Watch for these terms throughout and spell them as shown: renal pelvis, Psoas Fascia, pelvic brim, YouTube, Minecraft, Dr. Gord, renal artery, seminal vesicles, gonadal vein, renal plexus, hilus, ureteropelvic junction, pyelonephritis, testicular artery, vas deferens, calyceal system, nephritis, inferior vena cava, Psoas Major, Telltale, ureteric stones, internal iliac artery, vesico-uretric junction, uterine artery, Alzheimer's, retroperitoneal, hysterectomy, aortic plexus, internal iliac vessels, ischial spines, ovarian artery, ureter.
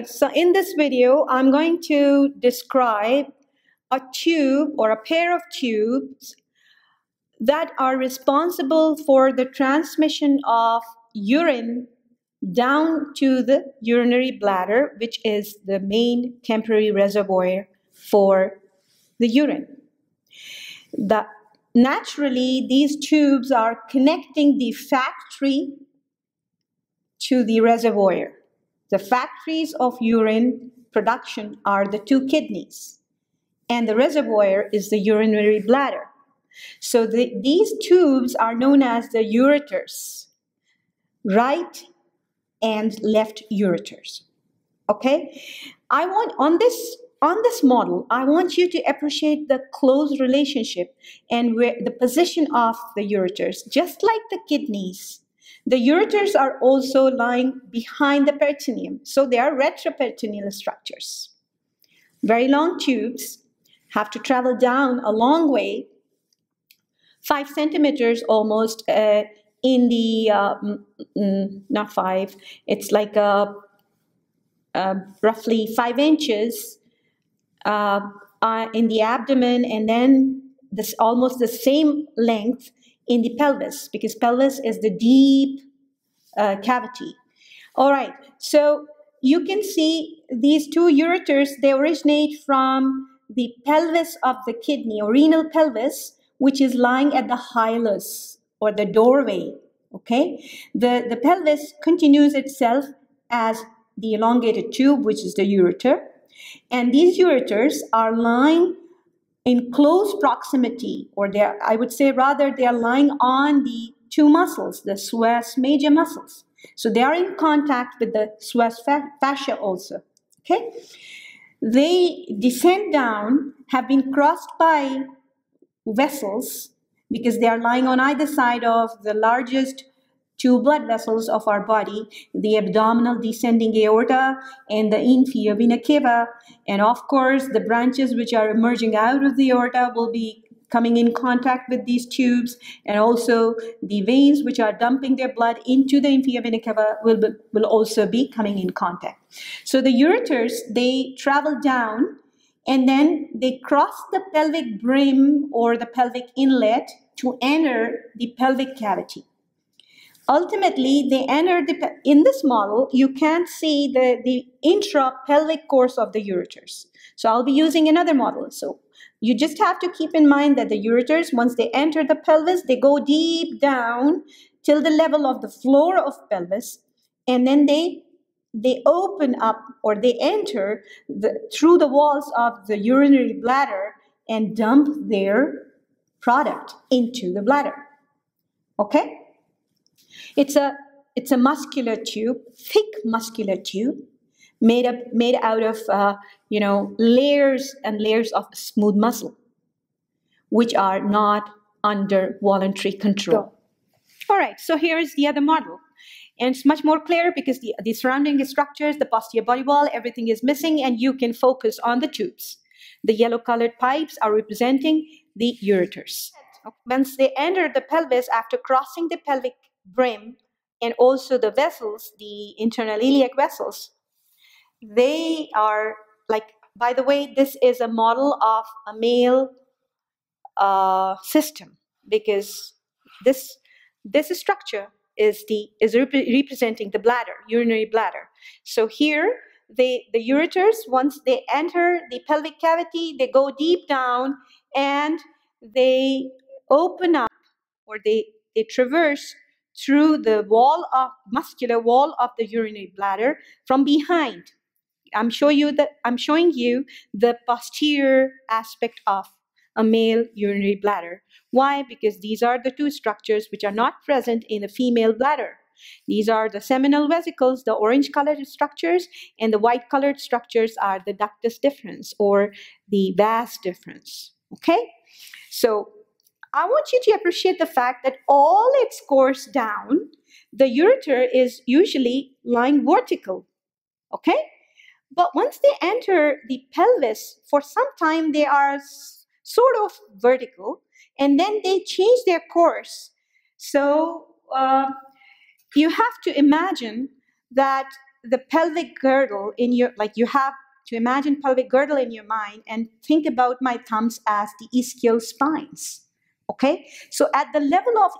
right, so in this video, I'm going to describe a tube or a pair of tubes that are responsible for the transmission of urine down to the urinary bladder, which is the main temporary reservoir for the urine. Naturally, these tubes are connecting the factory to the reservoir. The factories of urine production are the two kidneys, and the reservoir is the urinary bladder. So these tubes are known as the ureters, right and left ureters. Okay, I want on this model, I want you to appreciate the close relationship and where the position of the ureters. Just like the kidneys, the ureters are also lying behind the peritoneum, so they are retroperitoneal structures. Very long tubes have to travel down a long way, 5 centimeters almost in the, not five, it's like roughly 5 inches in the abdomen, and then this almost the same length in the pelvis, because pelvis is the deep cavity. All right, so you can see these two ureters, they originate from the pelvis of the kidney, or renal pelvis, which is lying at the hilus, or the doorway, okay? The pelvis continues itself as the elongated tube, which is the ureter. And these ureters are lying in close proximity, or they are, I would say rather they are lying on the two muscles, the psoas major muscles. So they are in contact with the psoas fascia also, okay? They descend down, have been crossed by vessels, because they are lying on either side of the largest two blood vessels of our body, the abdominal descending aorta and the inferior vena cava. And of course, the branches which are emerging out of the aorta will be coming in contact with these tubes, and also the veins which are dumping their blood into the inferior vena cava will also be coming in contact. So the ureters, they travel down and then they cross the pelvic brim or the pelvic inlet to enter the pelvic cavity. Ultimately, they enter the, in this model, you can't see the intra-pelvic course of the ureters. So I'll be using another model. So you just have to keep in mind that the ureters, once they enter the pelvis, they go deep down till the level of the floor of pelvis, and then they open up, or they enter through the walls of the urinary bladder and dump their product into the bladder, okay? It's a muscular tube, thick muscular tube, made out of layers and layers of smooth muscle, which are not under voluntary control. All right, so here is the other model. And it's much more clear because the surrounding structures, the posterior body wall, everything is missing, and you can focus on the tubes. The yellow-colored pipes are representing the ureters. Once they enter the pelvis, after crossing the pelvic brim and also the vessels, the internal iliac vessels, they are like, by the way, this is a model of a male system, because this structure is representing the bladder, urinary bladder. So here, the ureters, once they enter the pelvic cavity, they go deep down and they open up, or they traverse through the muscular wall of the urinary bladder from behind. I'm showing you the posterior aspect of a male urinary bladder. Why? Because these are the two structures which are not present in the female bladder. These are the seminal vesicles, the orange-colored structures, and the white-colored structures are the ductus deferens or the vas deferens. Okay? So I want you to appreciate the fact that all its course down, the ureter is usually lying vertical. Okay? But once they enter the pelvis, for some time they are sort of vertical, and then they change their course. So you have to imagine that the pelvic girdle in your, like you have to imagine pelvic girdle in your mind and think about my thumbs as the ischial spines. Okay, so at the level of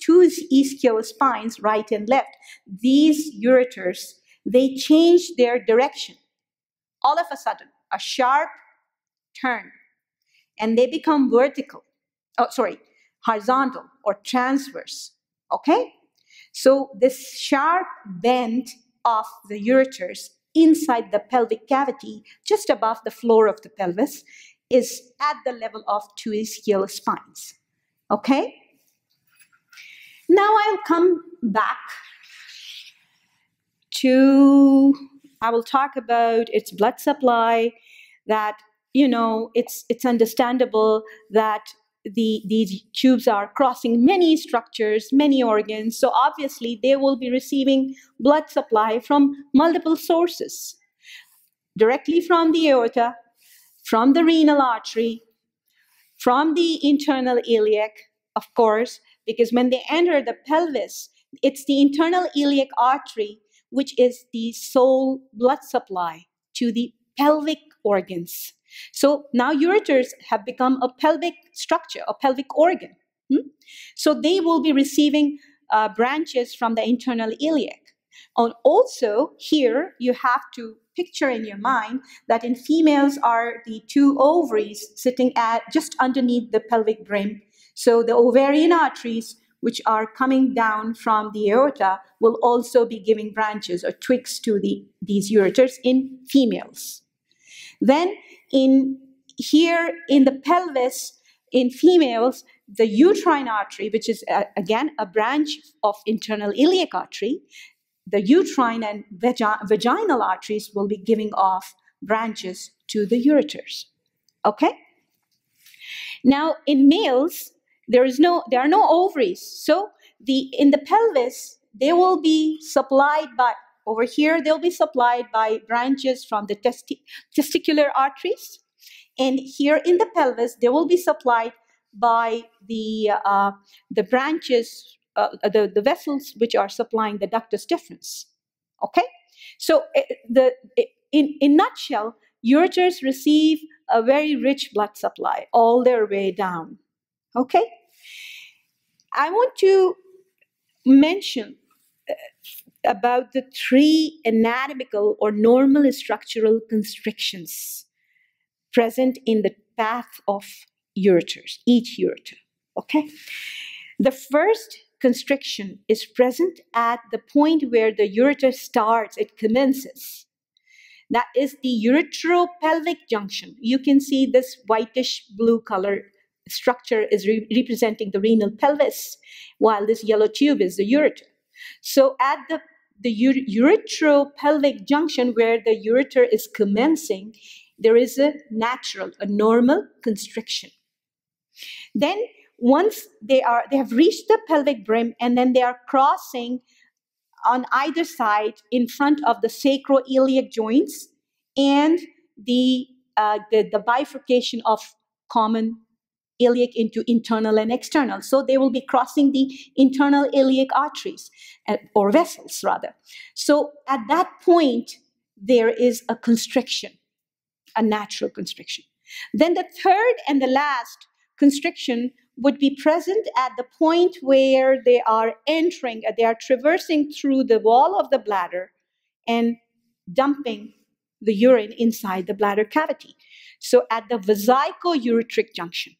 two ischial spines, right and left, these ureters, they change their direction. All of a sudden, a sharp turn, and they become vertical, horizontal or transverse, okay? So this sharp bend of the ureters inside the pelvic cavity, just above the floor of the pelvis, is at the level of two ischial spines, okay? Now I'll come back to, I will talk about its blood supply, that, you know, it's understandable that these tubes are crossing many structures, many organs, so obviously they will be receiving blood supply from multiple sources, directly from the aorta, from the renal artery, from the internal iliac, of course, because when they enter the pelvis, it's the internal iliac artery which is the sole blood supply to the pelvic organs. So now ureters have become a pelvic structure, a pelvic organ. So they will be receiving branches from the internal iliac. And also here you have to picture in your mind that in females are the two ovaries sitting at just underneath the pelvic brim. So the ovarian arteries, which are coming down from the aorta, will also be giving branches or twigs to these ureters in females. Then in here in the pelvis, in females, the uterine artery, which is again a branch of internal iliac artery, the uterine and vaginal arteries will be giving off branches to the ureters. Okay? Now in males, there are no ovaries. So in the pelvis, they will be supplied by, over here, they'll be supplied by branches from the testicular arteries. And here in the pelvis, they will be supplied by the branches, the vessels which are supplying the ductus deferens. Okay? So in nutshell, ureters receive a very rich blood supply all their way down. Okay? I want to mention about the three anatomical or normal structural constrictions present in the path of ureters, each ureter, okay? The first constriction is present at the point where the ureter starts, it commences. That is the ureteropelvic junction. You can see this whitish-blue color structure is representing the renal pelvis, while this yellow tube is the ureter. So at the ureteropelvic junction where the ureter is commencing, there is a natural, a normal constriction. Then once they have reached the pelvic brim and then they are crossing on either side in front of the sacroiliac joints and the bifurcation of common iliac into internal and external. So they will be crossing the internal iliac arteries or vessels rather. So at that point, there is a constriction, a natural constriction. Then the third and the last constriction would be present at the point where they are entering, they are traversing through the wall of the bladder and dumping the urine inside the bladder cavity. So at the vesico-uretric junction.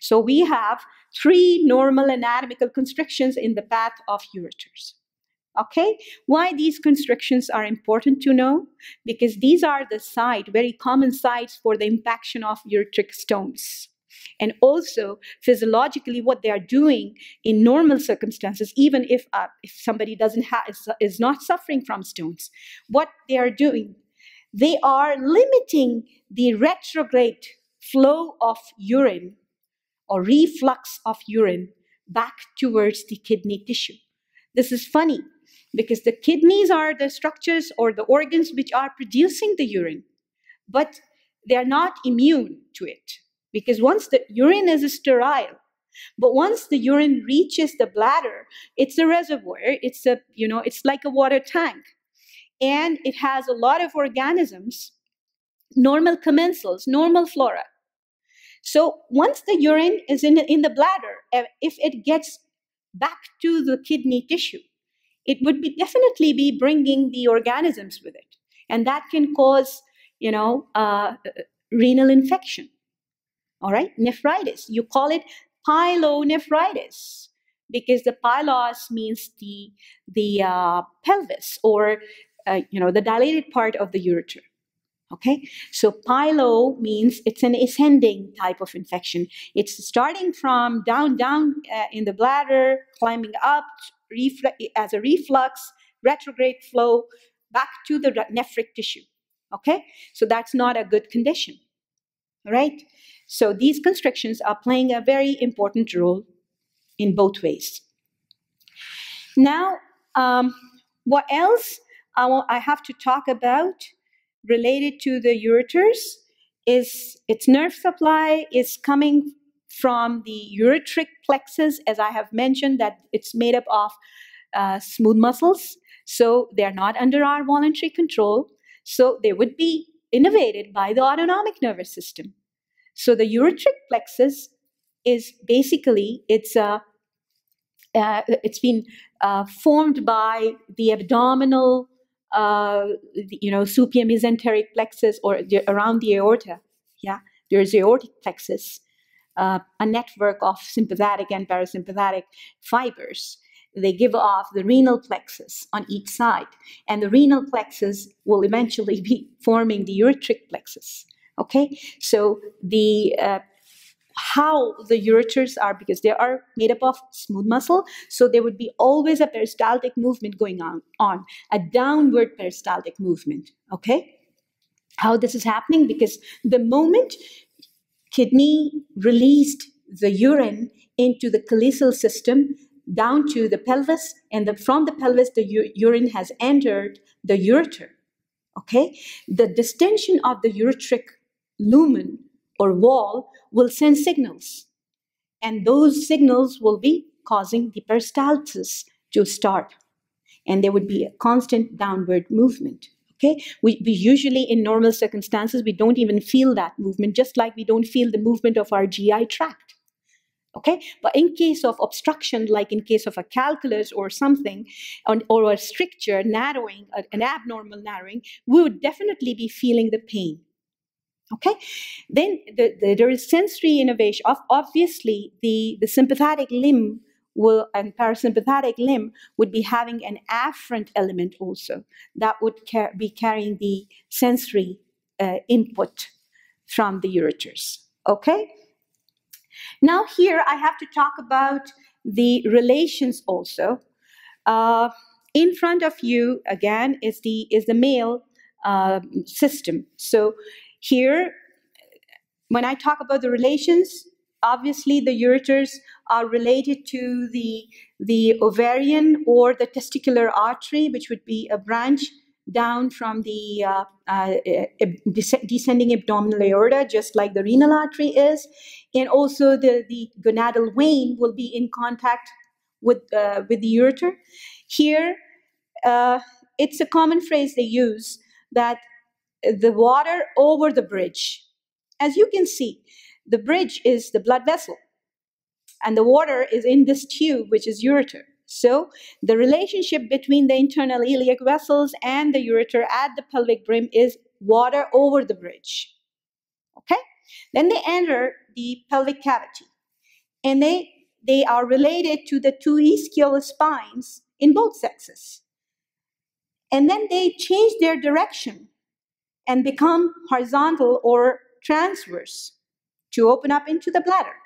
So we have three normal anatomical constrictions in the path of ureters. Okay? Why these constrictions are important to know? Because these are the site, very common sites for the impaction of ureteric stones. And also, physiologically, what they are doing in normal circumstances, even if somebody is not suffering from stones, what they are doing, they are limiting the retrograde flow of urine or reflux of urine back towards the kidney tissue. This is funny because the kidneys are the structures or the organs which are producing the urine, but they are not immune to it because once the urine is sterile, but once the urine reaches the bladder, it's a reservoir, it's like a water tank. and it has a lot of organisms, normal commensals, normal flora. So once the urine is in the bladder, if it gets back to the kidney tissue, it would be definitely be bringing the organisms with it. And that can cause, you know, renal infection. All right, nephritis. You call it pyelonephritis because the pylos means the pelvis or, you know, the dilated part of the ureter. Okay, so pylo means it's an ascending type of infection. It's starting from down in the bladder, climbing up as a reflux, retrograde flow, back to the nephric tissue. Okay, so that's not a good condition. All right, so these constrictions are playing a very important role in both ways. Now, what else I have to talk about related to the ureters is its nerve supply is coming from the ureteric plexus, as I have mentioned, that it's made up of smooth muscles. So they're not under our voluntary control. So they would be innervated by the autonomic nervous system. So the ureteric plexus is basically, it's been formed by the abdominal you know, supia mesenteric plexus or around the aorta. Yeah, there's the aortic plexus, a network of sympathetic and parasympathetic fibers. They give off the renal plexus on each side, and the renal plexus will eventually be forming the ureteric plexus. Okay, so the how the ureters are, because they are made up of smooth muscle, so there would be always a peristaltic movement going on a downward peristaltic movement. Okay, how this is happening? Because the moment kidney released the urine into the calyceal system down to the pelvis, and from the pelvis the urine has entered the ureter. Okay, the distension of the ureteric lumen or wall will send signals, and those signals will be causing the peristalsis to start, and there would be a constant downward movement. Okay, we usually in normal circumstances we don't even feel that movement, just like we don't feel the movement of our GI tract. Okay, but in case of obstruction, like in case of a calculus or something, or a stricture narrowing, an abnormal narrowing, we would definitely be feeling the pain. Okay, then there is sensory innervation. Obviously, the sympathetic limb will, and parasympathetic limb would be having an afferent element also that would be carrying the sensory input from the ureters. Okay, now here I have to talk about the relations also. In front of you again is the male system. So here, when I talk about the relations, obviously the ureters are related to the ovarian or the testicular artery, which would be a branch down from the descending abdominal aorta, just like the renal artery is. And also the gonadal vein will be in contact with the ureter. Here, it's a common phrase they use that the water over the bridge. As you can see, the bridge is the blood vessel, and the water is in this tube, which is ureter. So the relationship between the internal iliac vessels and the ureter at the pelvic brim is water over the bridge. Okay? Then they enter the pelvic cavity, and they are related to the two ischial spines in both sexes. And then they change their direction and become horizontal or transverse to open up into the bladder.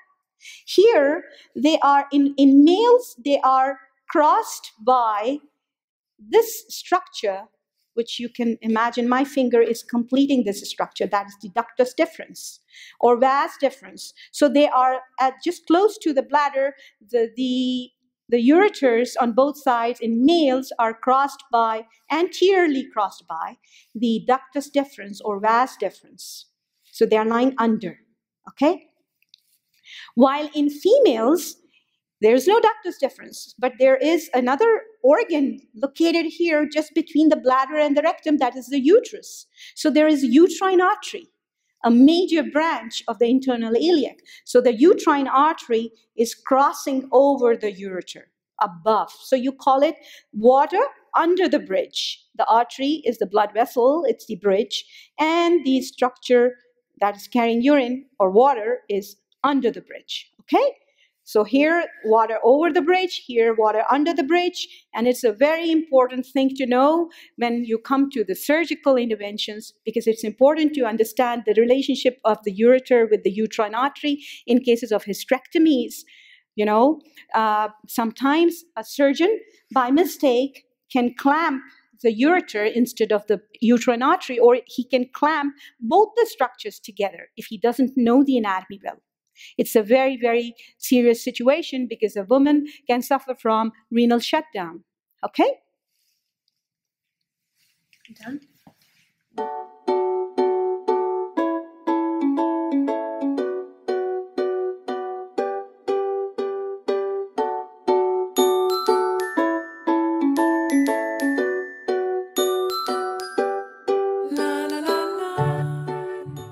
Here, they are in males, they are crossed by this structure, which you can imagine my finger is completing this structure, that is the ductus deferens or vas deferens. So they are at just close to the bladder. The ureters on both sides in males are crossed by, anteriorly crossed by, the ductus deferens or vas deferens. So they are lying under, okay? While in females, There's no ductus deferens, but there is another organ located here just between the bladder and the rectum, that is the uterus. So there is uterine artery, a major branch of the internal iliac. So the uterine artery is crossing over the ureter above. So you call it water under the bridge. The artery is the blood vessel, it's the bridge, and the structure that is carrying urine or water is under the bridge, okay? So here, water over the bridge, here, water under the bridge, and it's a very important thing to know when you come to the surgical interventions, because it's important to understand the relationship of the ureter with the uterine artery in cases of hysterectomies. You know, sometimes a surgeon, by mistake, can clamp the ureter instead of the uterine artery, or he can clamp both the structures together if he doesn't know the anatomy well. It's a very, very serious situation because a woman can suffer from renal shutdown, okay? Done.